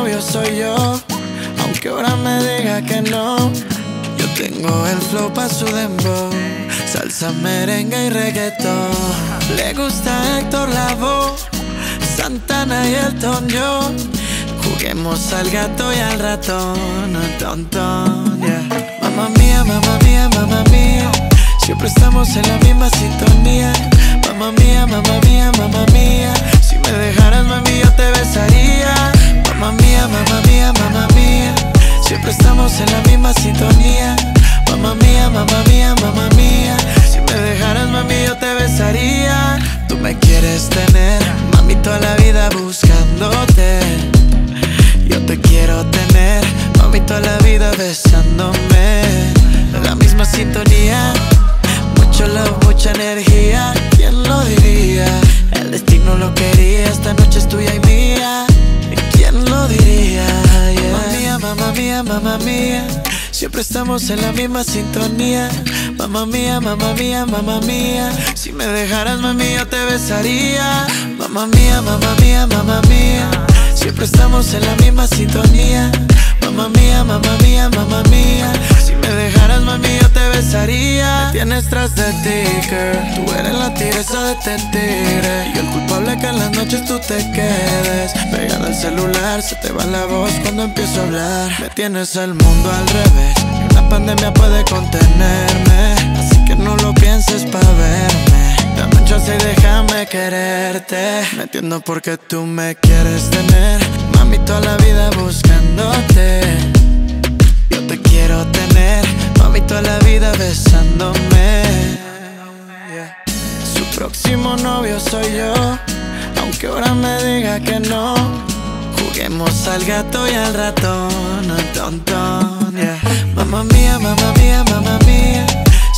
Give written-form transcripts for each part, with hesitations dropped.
novio soy yo, aunque ahora me diga que no. Yo tengo el flow pa' su dembow, salsa, merengue y reggaetón. Le gusta Héctor Lavoe, Santana y Elton John. Juguemos al gato y al ratón, tontón, yeah. Mamma mía, mamma mía, mamma mía, siempre estamos en la misma sintonía. Mamma mía, mamma mía, mamma mía, si me dejaras, mami, yo te besaría. Mamma mía, mamma mía, mamma mía, siempre estamos en la misma sintonía. Mamma mía, mamma mía, mamma mía, si me dejaras, mami, yo te besaría. Tú me quieres tener, mami, toda la vida buscándote. Yo te quiero tener, mami, toda la vida besándome. La misma sintonía, mucho love, mucha energía. ¿Quién lo diría? El destino lo quería, esta noche es tuya y mía. ¿Quién lo diría? Yeah. Mamma mía, mamma mía, mamma mía, siempre estamos en la misma sintonía. Mamma mía, mamma mía, mamma mía, si me dejaras, mami, yo te besaría. Mamma mía, mamma mía, mamma mía, siempre estamos en la misma sintonía. Mamma mía, mamma mía, mamma mía, si me dejaras, mami, yo te besaría. Me tienes tras de ti, girl, tú eres la tigresa de este tigre, y el culpable que en las noches tú te quedes pegada al celular. Se te va la voz cuando empiezo a hablar. Me tienes el mundo al revés, una pandemia puede contenerme, así que no lo pienses pa' verme. Dame un chance y déjame quererte. Me entiendo porque tú me quieres tener, mami, toda la vida buscándote. Yo te quiero tener, mami, toda la vida besándome. Su próximo novio soy yo, aunque ahora me diga que no. Juguemos al gato y al ratón, tontón, yeah. Mamma mía, mamma mía, mamma mía,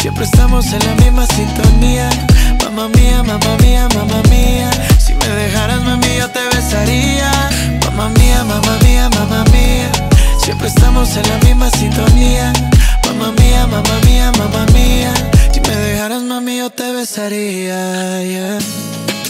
siempre estamos en la misma sintonía. Mamma mía, mamma mía, mamma mía, si me dejaras, mami, yo te besaría. Mamma mía, mamma mía, mamma mía, siempre estamos en la misma sintonía. Mamma mía, mamma mía, mamma mía, si me dejaras, mami, yo te besaría, yeah.